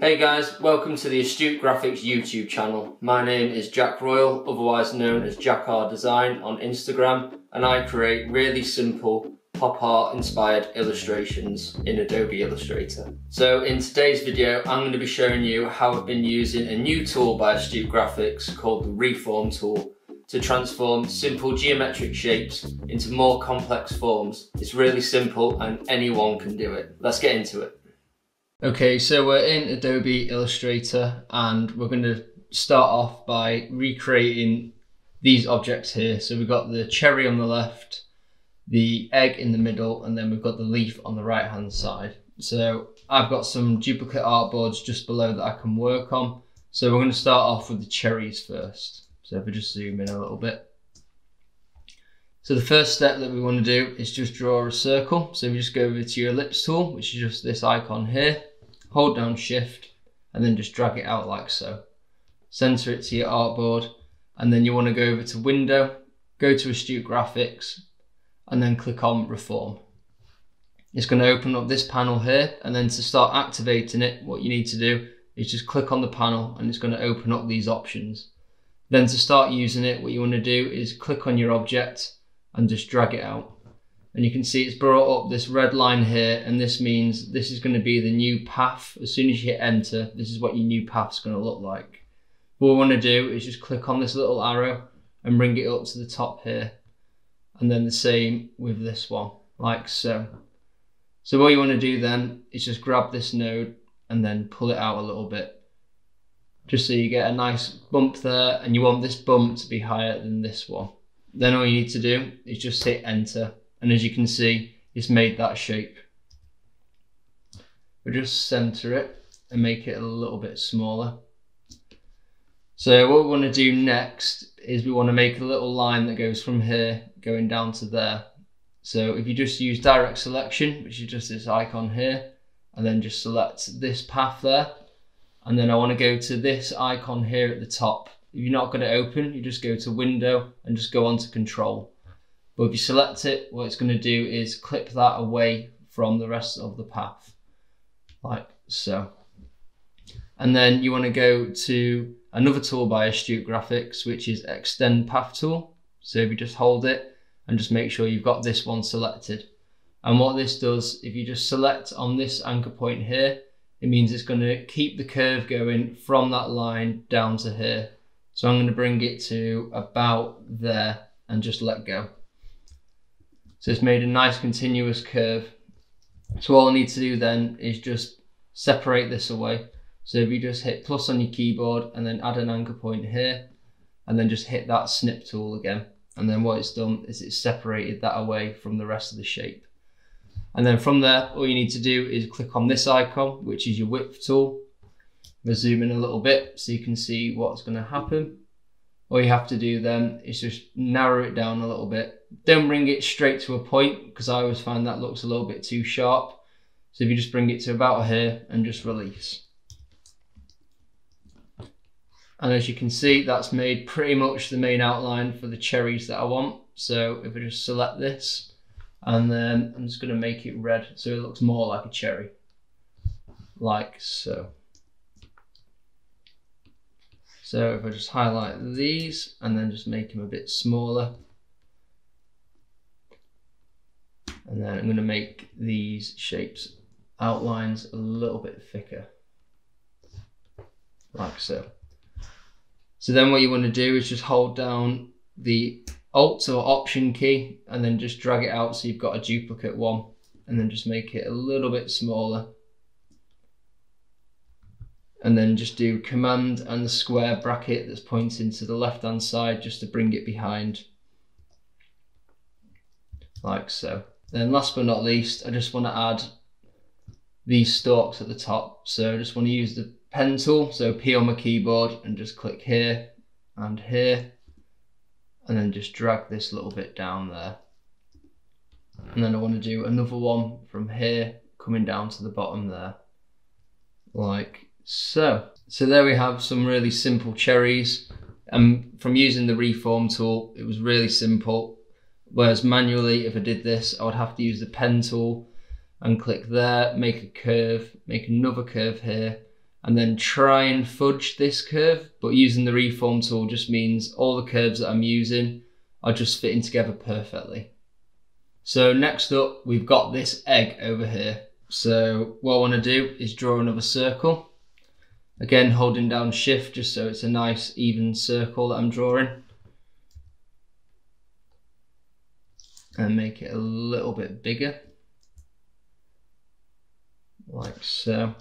Hey guys, welcome to the Astute Graphics YouTube channel. My name is Jack Royal, otherwise known as JackRDesign on Instagram, and I create really simple pop art inspired illustrations in Adobe Illustrator. So in today's video, I'm going to be showing you how I've been using a new tool by Astute Graphics called the Reform tool to transform simple geometric shapes into more complex forms. It's really simple and anyone can do it. Let's get into it. Okay, so we're in Adobe Illustrator and we're going to start off by recreating these objects here. So we've got the cherry on the left, the egg in the middle, and then we've got the leaf on the right hand side. So I've got some duplicate artboards just below that I can work on. So we're going to start off with the cherries first. So if we just zoom in a little bit. So the first step that we want to do is just draw a circle. So we just go over to your ellipse tool, which is just this icon here. Hold down shift and then just drag it out like so. Center it to your artboard, and then you want to go over to window, go to Astute Graphics, and then click on Reform. It's going to open up this panel here, and then to start activating it, what you need to do is just click on the panel and it's going to open up these options. Then to start using it, what you want to do is click on your object and just drag it out. And you can see it's brought up this red line here, and this means this is going to be the new path. As soon as you hit enter, this is what your new path is going to look like. What we want to do is just click on this little arrow and bring it up to the top here. And then the same with this one, like so. So what you want to do then is just grab this node and then pull it out a little bit, just so you get a nice bump there, and you want this bump to be higher than this one. Then all you need to do is just hit enter, and as you can see, it's made that shape. We'll just center it and make it a little bit smaller. So what we want to do next is we want to make a little line that goes from here going down to there. So if you just use direct selection, which is just this icon here, and then just select this path there, and then I want to go to this icon here at the top. If you're not going to open, you just go to window and just go on to control. But if you select it, what it's going to do is clip that away from the rest of the path, like so. And then you want to go to another tool by Astute Graphics, which is Extend Path Tool. So if you just hold it and just make sure you've got this one selected. And what this does, if you just select on this anchor point here, it means it's going to keep the curve going from that line down to here. So I'm going to bring it to about there and just let go. So it's made a nice continuous curve. So all I need to do then is just separate this away. So if you just hit plus on your keyboard and then add an anchor point here, and then just hit that snip tool again. And then what it's done is it's separated that away from the rest of the shape. And then from there, all you need to do is click on this icon, which is your width tool. We'll zoom in a little bit so you can see what's going to happen. All you have to do then is just narrow it down a little bit. Don't bring it straight to a point, because I always find that looks a little bit too sharp. So if you just bring it to about here and just release. And as you can see, that's made pretty much the main outline for the cherries that I want. So if I just select this, and then I'm just going to make it red so it looks more like a cherry, like so. So if I just highlight these and then just make them a bit smaller, and then I'm going to make these shapes outlines a little bit thicker, like so. So then what you want to do is just hold down the Alt or Option key and then just drag it out so you've got a duplicate one, and then just make it a little bit smaller, and then just do Command and the square bracket that's pointing to the left hand side just to bring it behind, like so. Then last but not least, I just want to add these stalks at the top. So I just want to use the pen tool, so P on my keyboard, and just click here and here, and then just drag this little bit down there. And then I want to do another one from here coming down to the bottom there, like so. So there we have some really simple cherries, and from using the Reform tool, it was really simple. Whereas manually, if I did this, I would have to use the pen tool and click there, make a curve, make another curve here, and then try and fudge this curve, but using the Reform tool just means all the curves that I'm using are just fitting together perfectly. So next up, we've got this egg over here. So what I want to do is draw another circle. Again, holding down shift just so it's a nice even circle that I'm drawing. And make it a little bit bigger. Like so.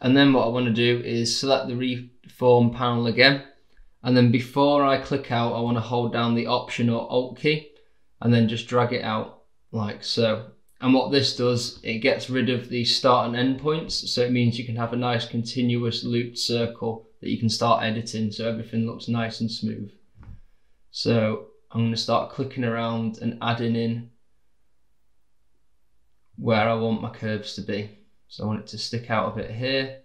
And then what I want to do is select the Reform panel again. And then before I click out, I want to hold down the Option or Alt key and then just drag it out like so. And what this does, it gets rid of the start and end points. So it means you can have a nice continuous looped circle that you can start editing. So everything looks nice and smooth. So I'm going to start clicking around and adding in where I want my curves to be. So I want it to stick out a bit here.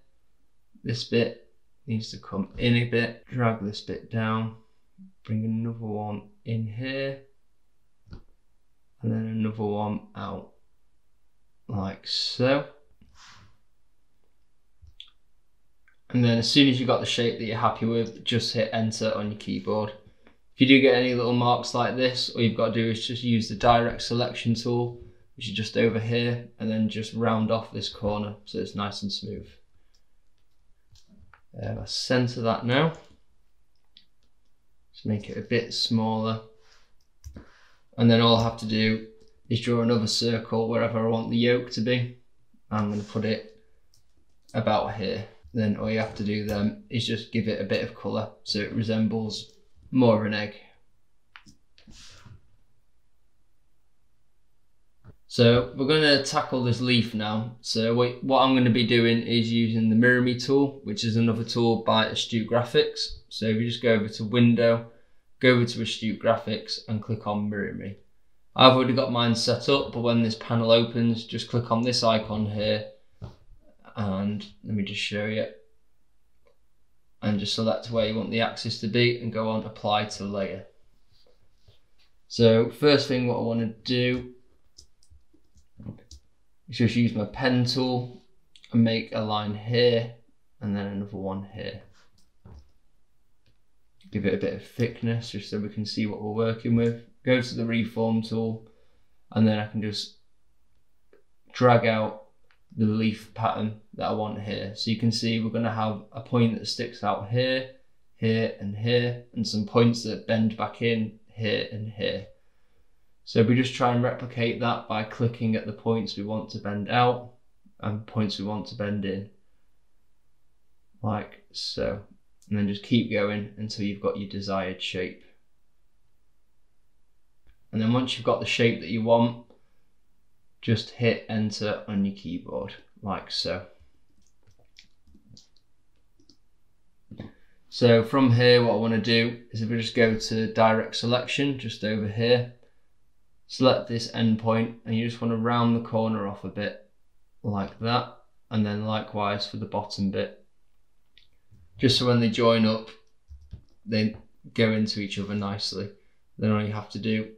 This bit needs to come in a bit. Drag this bit down, bring another one in here, and then another one out. Like so. And then as soon as you've got the shape that you're happy with, just hit enter on your keyboard. If you do get any little marks like this, all you've got to do is just use the direct selection tool, which is just over here, and then just round off this corner so it's nice and smooth. I'll center that now. Just make it a bit smaller. And then all I have to do is draw another circle wherever I want the yolk to be. I'm going to put it about here. Then all you have to do then is just give it a bit of colour so it resembles more of an egg. So we're going to tackle this leaf now. So what I'm going to be doing is using the Mirror Me tool, which is another tool by Astute Graphics. So if you just go over to Window, go over to Astute Graphics and click on Mirror Me. I've already got mine set up, but when this panel opens, just click on this icon here and let me just show you. And just select where you want the axis to be and go on Apply to Layer. So first thing what I want to do is just use my pen tool and make a line here and then another one here. Give it a bit of thickness just so we can see what we're working with. Go to the Reform tool and then I can just drag out the leaf pattern that I want here. So you can see we're going to have a point that sticks out here, here and here, and some points that bend back in here and here. So we just try and replicate that by clicking at the points we want to bend out and points we want to bend in, like so. And then just keep going until you've got your desired shape. And then once you've got the shape that you want, just hit enter on your keyboard, like so. So from here, what I want to do is if we just go to direct selection, just over here, select this endpoint, and you just want to round the corner off a bit, like that. And then likewise for the bottom bit. Just so when they join up, they go into each other nicely. Then all you have to do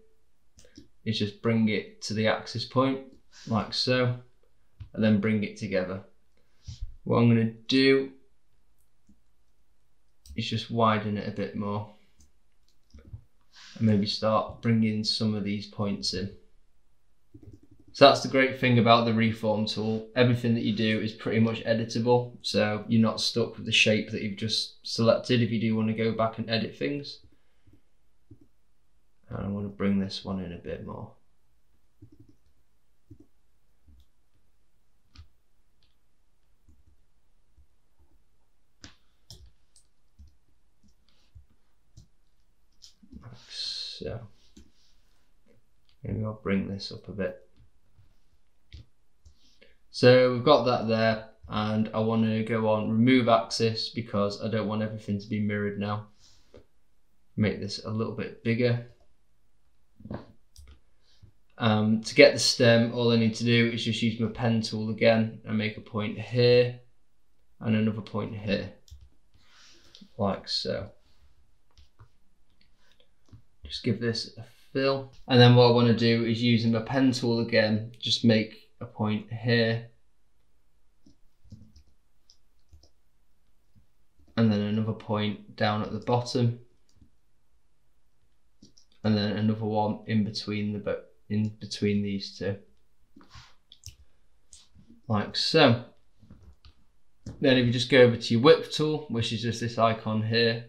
is just bring it to the axis point, like so, and then bring it together. What I'm going to do is just widen it a bit more and maybe start bringing some of these points in. So that's the great thing about the Reform tool. Everything that you do is pretty much editable. So you're not stuck with the shape that you've just selected if you do want to go back and edit things. And I want to bring this one in a bit more. So maybe I'll bring this up a bit. So we've got that there, and I want to go on remove axis because I don't want everything to be mirrored now. Make this a little bit bigger. To get the stem, all I need to do is just use my pen tool again and make a point here and another point here, like so. Just give this a fill. And then what I want to do is using my pen tool again, just make a point here point down at the bottom, and then another one in between these two, like so. Then if you just go over to your Whip tool, which is just this icon here,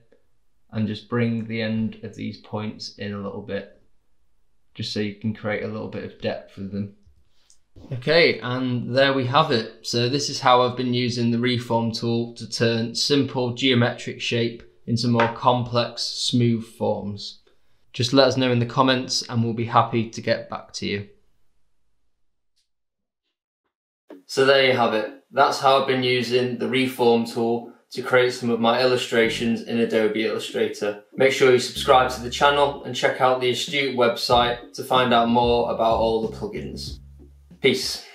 and just bring the end of these points in a little bit, just so you can create a little bit of depth with them. Okay, and there we have it. So this is how I've been using the Reform tool to turn simple geometric shape into more complex, smooth forms. Just let us know in the comments and we'll be happy to get back to you. So there you have it. That's how I've been using the Reform tool to create some of my illustrations in Adobe Illustrator. Make sure you subscribe to the channel and check out the Astute website to find out more about all the plugins. Peace.